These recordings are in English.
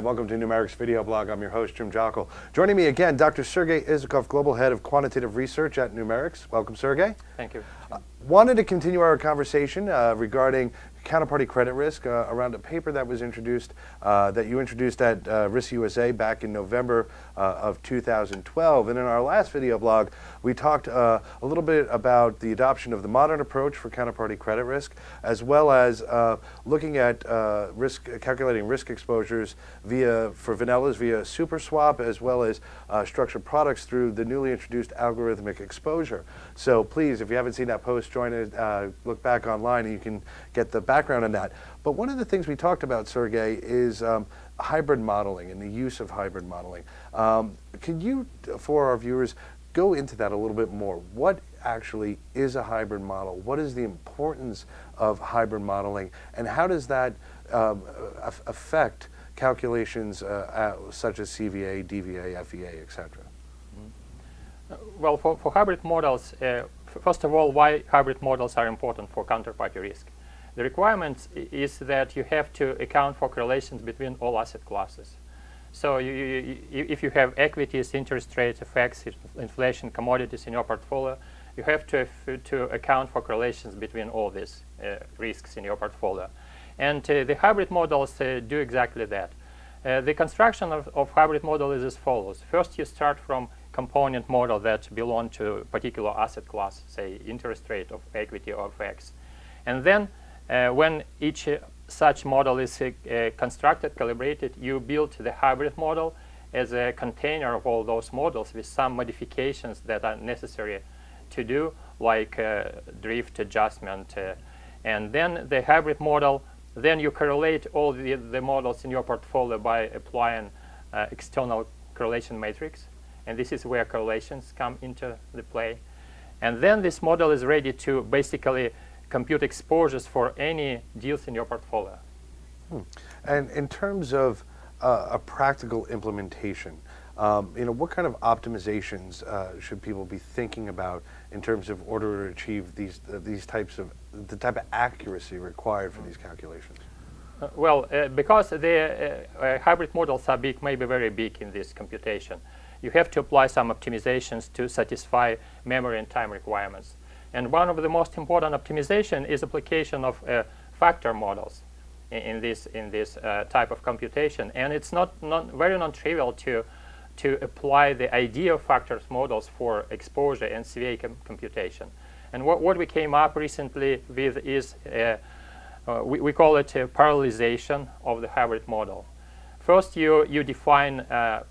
welcome to Numerix Video Blog. I'm your host, Jim Jockle. Joining me again, Dr. Serguei Issakov, Global Head of Quantitative Research at Numerix. Welcome, Serguei. Thank you. Wanted to continue our conversation regarding counterparty credit risk around a paper that was introduced, that you introduced at Risk USA back in November of 2012. And in our last video blog, we talked a little bit about the adoption of the modern approach for counterparty credit risk, as well as looking at calculating risk exposures for vanillas via SuperSwap, as well as structured products through the newly introduced algorithmic exposure. So please, if you haven't seen that post, join it, look back online, and you can get the background on that. But one of the things we talked about, Serguei, is hybrid modeling and the use of hybrid modeling. Can you, for our viewers, go into that a little bit more? What actually is a hybrid model? What is the importance of hybrid modeling? And how does that affect calculations such as CVA, DVA, FVA, etc.? Well, for hybrid models, first of all, why hybrid models are important for counterparty risk? The requirement is that you have to account for correlations between all asset classes. So if you have equities, interest rates, effects, inflation, commodities in your portfolio, you have to account for correlations between all these risks in your portfolio. And the hybrid models do exactly that. The construction of hybrid model is as follows. First, you start from component model that belong to a particular asset class, say interest rate of equity or effects. And then when each such model is constructed, calibrated, you build the hybrid model as a container of all those models with some modifications that are necessary to do, like drift adjustment. And then the hybrid model, then you correlate all the models in your portfolio by applying external correlation matrix. And this is where correlations come into the play. And then this model is ready to basically compute exposures for any deals in your portfolio. And in terms of a practical implementation, you know, what kind of optimizations should people be thinking about in terms of order to achieve the type of accuracy required for these calculations? Well, because the hybrid models are big, maybe very big in this computation, you have to apply some optimizations to satisfy memory and time requirements. And one of the most important optimization is application of factor models in this type of computation. And it's not very non-trivial to apply the idea of factors models for exposure and CVA computation. And what we came up recently with is we call it a parallelization of the hybrid model. First, you define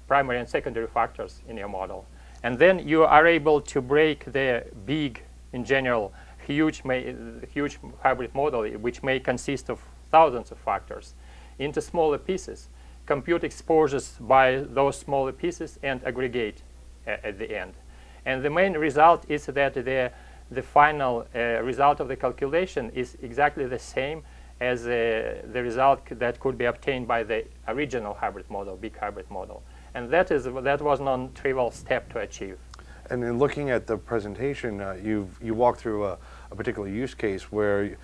primary and secondary factors in your model, and then you are able to break the big, in general, huge hybrid model, which may consist of thousands of factors, into smaller pieces, compute exposures by those smaller pieces, and aggregate at the end. And the main result is that the final result of the calculation is exactly the same as the result that could be obtained by the original hybrid model, big hybrid model. And that was a non-trivial step to achieve. And in looking at the presentation, you walked through a particular use case where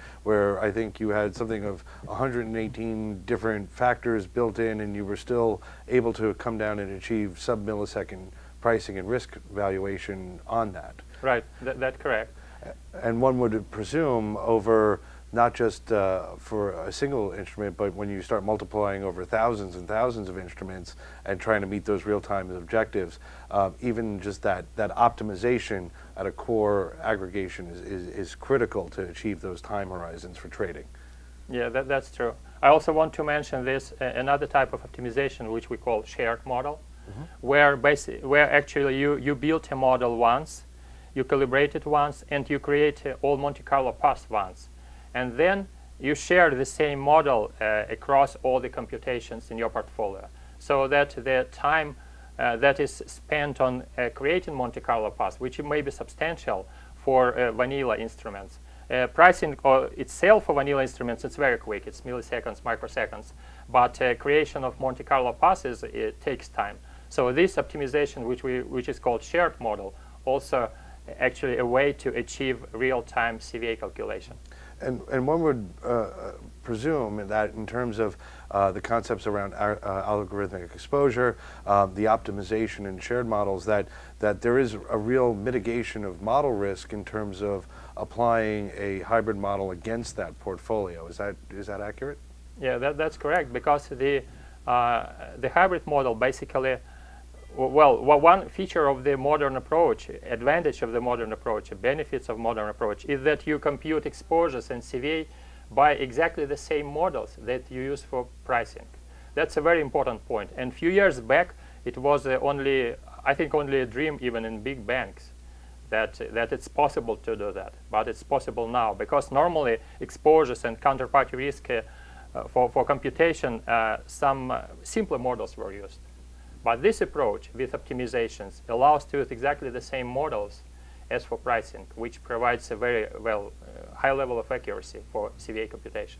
I think you had something of 118 different factors built in, and you were still able to come down and achieve sub-millisecond pricing and risk valuation on that. Right, that's correct. And one would presume over not just for a single instrument, but when you start multiplying over thousands and thousands of instruments and trying to meet those real-time objectives, even just that optimization at a core aggregation is critical to achieve those time horizons for trading. Yeah, that's true. I also want to mention this, another type of optimization which we call shared model, where actually you build a model once, you calibrate it once, and you create all Monte Carlo paths once. And then you share the same model across all the computations in your portfolio, so that the time that is spent on creating Monte Carlo paths, which may be substantial for vanilla instruments. Pricing itself for vanilla instruments, it's very quick. It's milliseconds, microseconds. But creation of Monte Carlo passes, it takes time. So this optimization, which is called shared model, also actually a way to achieve real-time CVA calculation. And one would presume that in terms of the concepts around algorithmic exposure, the optimization and shared models, that there is a real mitigation of model risk in terms of applying a hybrid model against that portfolio. Is that accurate? Yeah, that's correct, because the hybrid model basically, well, one feature of the modern approach, advantage of the modern approach, benefits of modern approach is that you compute exposures and CVA by exactly the same models that you use for pricing. That's a very important point. And a few years back, it was only, I think, only a dream even in big banks that it's possible to do that. But it's possible now, because normally exposures and counterparty risk for computation, some simpler models were used. But this approach with optimizations allows to use exactly the same models as for pricing, which provides a very high level of accuracy for CVA computation.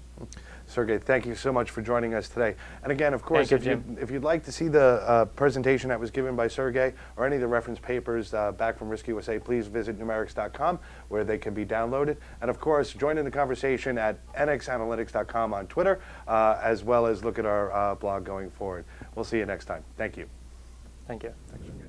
Serguei, thank you so much for joining us today. And again, of course, if you'd like to see the presentation that was given by Serguei or any of the reference papers back from Risk USA, please visit numerix.com, where they can be downloaded. And of course, join in the conversation at nxanalytics.com on Twitter, as well as look at our blog going forward. We'll see you next time. Thank you. Thank you. Thanks.